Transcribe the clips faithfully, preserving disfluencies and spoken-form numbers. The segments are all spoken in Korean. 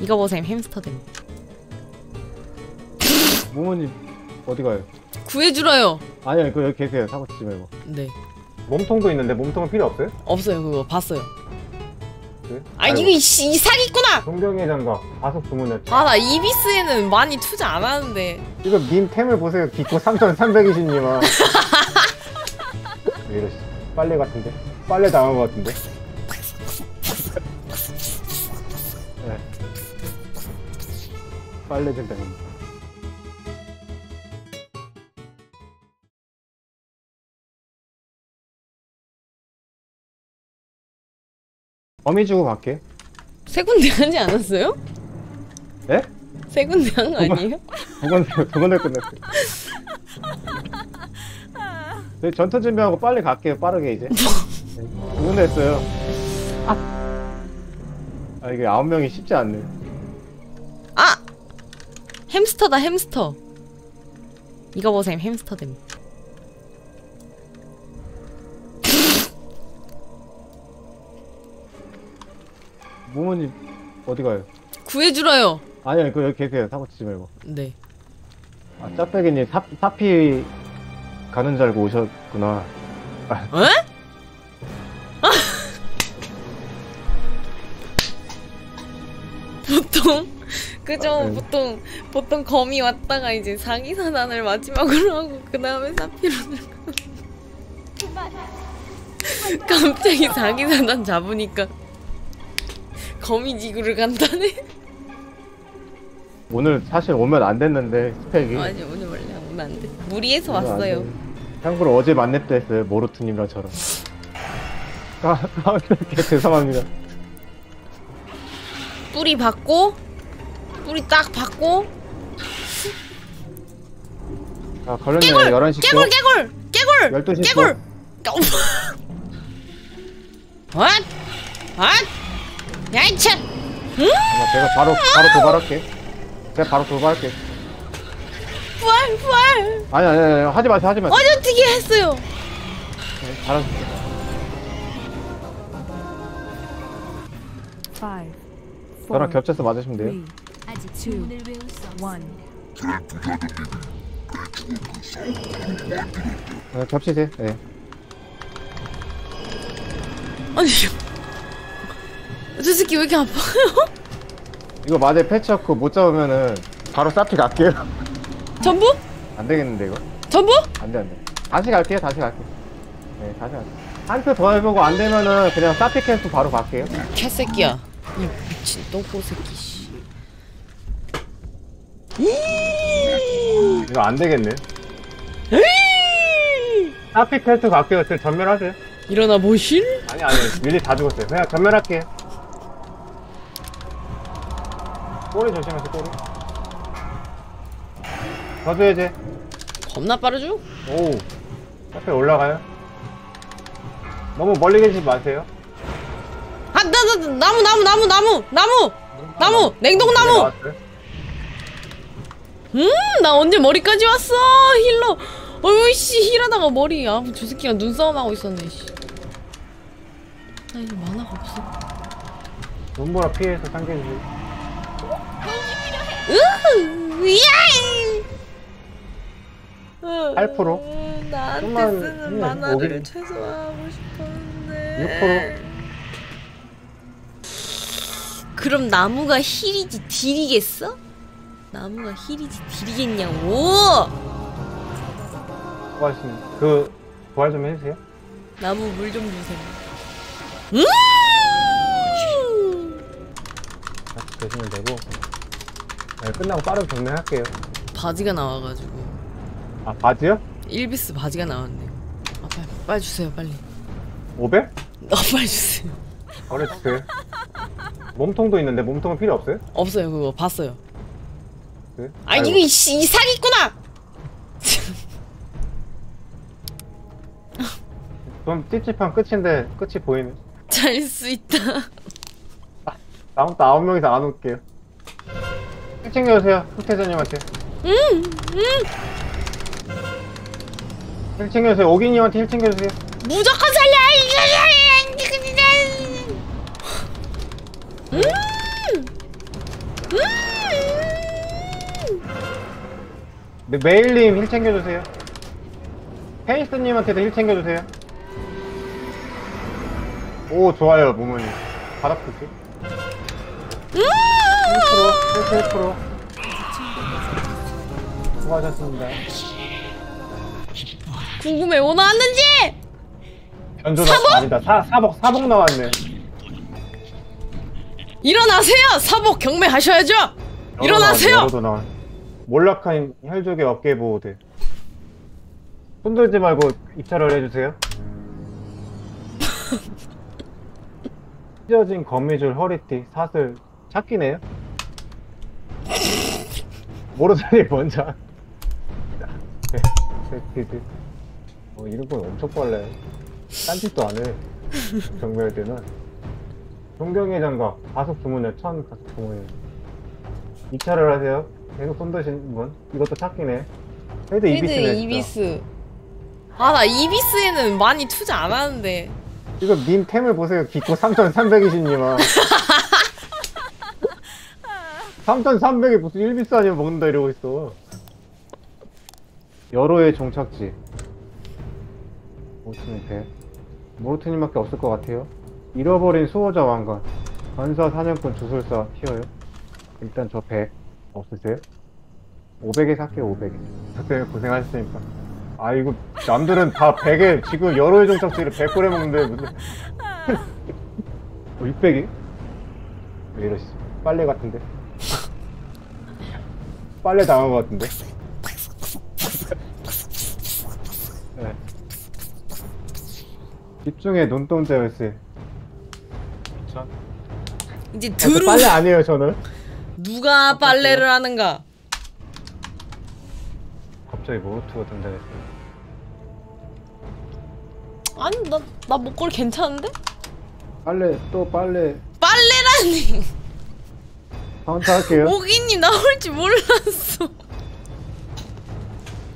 이거 보세요, 햄스터들. 부모님 어디 가요? 구해주러요. 아니요, 그거 여기 계세요. 사고 치지 말고. 네. 몸통도 있는데 몸통은 필요 없어요? 없어요. 그거 봤어요. 네? 아 이거 이 사기구나. 동경의 장갑 가속 주문했죠. 아 나 이비스에는 많이 투자 안 하는데. 이거 님 템을 보세요. 기껏 삼천삼백이십이만. 왜 이러시? 빨래 같은데? 빨래 당한 거 같은데? 네. 빨래 좀 당했네. 범위 주고 갈게. 세 군데 하지 않았어요? 네? 세 군데 한 거 아니에요? 두 군데, 두 군데 끝났어요. 네, 전투 준비하고 빨리 갈게요. 빠르게 이제. 네, 두 군데 했어요. 아, 아 이게 아홉 명이 쉽지 않네. 아, 햄스터다 햄스터. 이거 보세요, 햄스터들. 부모님 어디 가요? 구해주러요. 아니요, 그거 여기 계세요. 사고 치지 말고. 네. 아 짜배기님 사 사피 가는 줄 알고 오셨구나. 에? 보통 그죠? 아, 네. 보통 보통 거미 왔다가 이제 사기 사단을 마지막으로 하고 그 다음에 사피로 갑자기 사기 사단 잡으니까. 거미지구를 간다네. 오늘 사실 오면 안 됐는데 스펙이. 아니 오늘 원래 오면 안 돼. 무리해서 왔어요. 참고로 어제 만렙도 했어요. 모로투님랑 저랑. 아, 아 죄송합니다. 뿌리 받고 뿌리 딱 받고. 아 걸렸네. 열한 시 깨골 깨골 깨골 열두 시 깨골. 아? 아? 야이 참! 음 제가 바로 바로 도발할게. 제가 바로 도발할게. 부활 부활. 아니 아니 아니 하지 마세요 하지 마세요. 어제 어떻게 했어요? 네, 잘하셨어. 저랑 겹쳐서 맞으시면 돼요. 아직 주문을 외울 수 없어. 겹치세요. 네. 아니요. 저 새끼 왜 이렇게 아파요? 이거 마대 패치하고 못 잡으면은 바로 사피 갈게요. 전부? 안 되겠는데 이거? 전부? 안 돼 안 돼. 다시 갈게요 다시 갈게요. 네 다시 갈게요. 한 표 더 해보고 안 되면은 그냥 사피 캐스 바로 갈게요. 개새끼야. 이 미친 똥꼬 새끼 씨. 이거 안 되겠네. 사피 캐스 갈게요. 지금 전멸하세요. 일어나 보실? 아니 아니 윌리 다 죽었어요. 그냥 전멸할게요. 꼬리 조심하세요, 꼬리. 가줘야지. 겁나 빠르죠? 오. 앞에 올라가요. 너무 멀리 계시지 마세요. 아, 나, 나, 나, 나무, 나무, 나무, 나무, 나무! 아, 나무! 냉동나무! 음, 나 언제 머리까지 왔어! 힐러! 어이씨, 힐하다가 머리. 아, 저 새끼랑 눈싸움 하고 있었네, 씨. 나 이제 만화가 없어. 눈보라 피해서 상대해주세요. 으흐! 야이! 팔 퍼센트? 나한테 쓰는 만화를 최소화하고 싶었는데. 육 퍼센트? 그럼 나무가 힐이지 딜이겠어? 나무가 힐이지 딜이겠냐고! 고맙습니다. 그, 부활 좀 해주세요. 나무 물 좀 주세요. 음! 같이 드시면 되고. 네, 끝나고 빠르게 정리할게요. 바지가 나와가지고. 아 바지요? 일비스 바지가 나왔네요. 아 빨리, 빨리 주세요 빨리. 오백? 아 빨리 주세요. 빨리 주세요. 몸통도 있는데 몸통은 필요 없어요? 없어요. 그거 봤어요. 네? 아 이거 이 사기구나. 좀 찝찝한 끝인데 끝이 보이네. 잘 수 있다. 아, 다음부터 아홉 명이서 안 올게요. 챙겨주세요, 후퇴자님한테. 응! 음, 응! 음. 힐 챙겨주세요, 오기님한테 힐 챙겨주세요. 무조건 살려! 음! 네, 메일님 힐 챙겨주세요. 페이스님한테도 힐 챙겨주세요. 오 좋아요 모모님. 바닥 볼게. 일 퍼센트 일 퍼센트 수고하셨습니다. 궁금해 뭐 나왔는지. 변조다. 아니다 사 사복 사복 나왔네. 일어나세요. 사복 경매하셔야죠. 일어나세요. 나왔네, 몰락한 혈족의 어깨 보호대. 손들지 말고 입찰을 해주세요. 찢어진 거미줄, 허리띠, 사슬 찾기네요. 모르다니 먼저. 어, 이런 건 엄청 빨라요. 딴 짓도 안 해. 경매할 때는. 존경의 장갑, 가속 주문열, 천 가속 주문열. 입찰을 하세요. 계속 손드신 분. 이것도 찾기네. 헤드 이비스네. 이비스. 아, 나 이비스에는 많이 투자 안 하는데. 이거 님 템을 보세요. 기껏 삼천삼백이십이만. 삼천삼백이 무슨 일 비스 아니면 먹는다 이러고 있어. 여로의 종착지. 모르트님 배. 모르트님밖에 없을 것 같아요. 잃어버린 수호자 왕관. 관사, 사냥꾼, 주술사, 튀어요. 일단 저 배. 없으세요? 오백에 살게요, 오백에. 그때 고생하셨으니까. 아이고, 남들은 다 백에, 지금 여로의 종착지를 백 골에 먹는데, 무슨. 육백이? 왜 이러시지? 빨래 같은데? 빨래 당한 것 같은데? 네. 집중해, 눈동자 열쇠. 자. 이제 드루. 빨래 아니에요, 저는. 누가 빨래를 하는가? 갑자기 모르트가 등장했어요. 아니 나 나 목걸이 괜찮은데? 빨래 또 빨래. 빨래라니. 카운트 할게요. 오기님 나올 줄 몰랐어.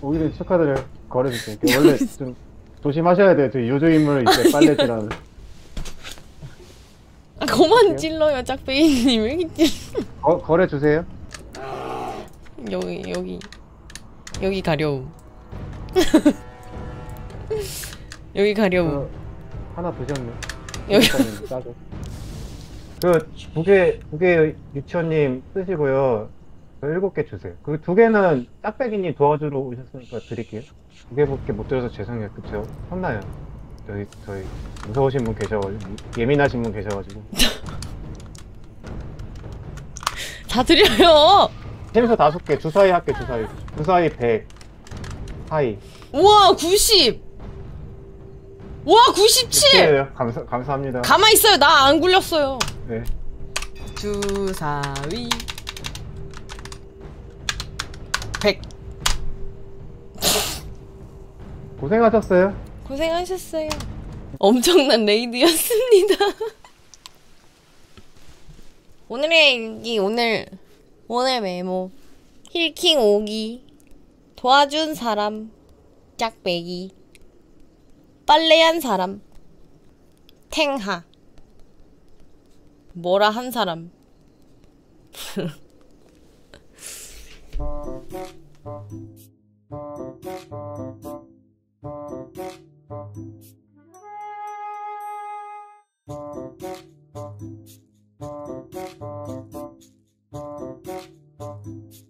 오기님 축하드려요. 거래됐어요. 원래 좀 조심하셔야 돼요. 저 요조 인물을 이제 빨래질하는. 아, 그만 찔러요, 짝배이님. 왜 이렇게 찔러? 거, 거래 주세요. 여기, 여기. 여기 가려움. 여기 가려움. 어, 하나 드셨네. 여기. 그, 두 개, 두 개 유치원님 쓰시고요. 그 일곱 개 주세요. 그 두 개는 짝배기님 도와주러 오셨으니까 드릴게요. 두 개밖에 못 드려서 죄송해요. 그쵸? 혼나요. 저희, 저희, 무서우신 분 계셔가지고, 예민하신 분 계셔가지고. 다 드려요! 템서 다섯 개, 주사위 할게, 주사위. 주사위 백. 하이. 우와, 구십! 우와, 구십칠! 감사, 감사합니다. 가만있어요. 나 안 굴렸어요. 네. 주사위. 백. 고생하셨어요. 고생하셨어요. 엄청난 레이드였습니다. 오늘의 일기, 오늘 오늘 메모. 힐킹 오기, 도와준 사람 짝배기, 빨래한 사람 탱하, 뭐라 한 사람. Thank you.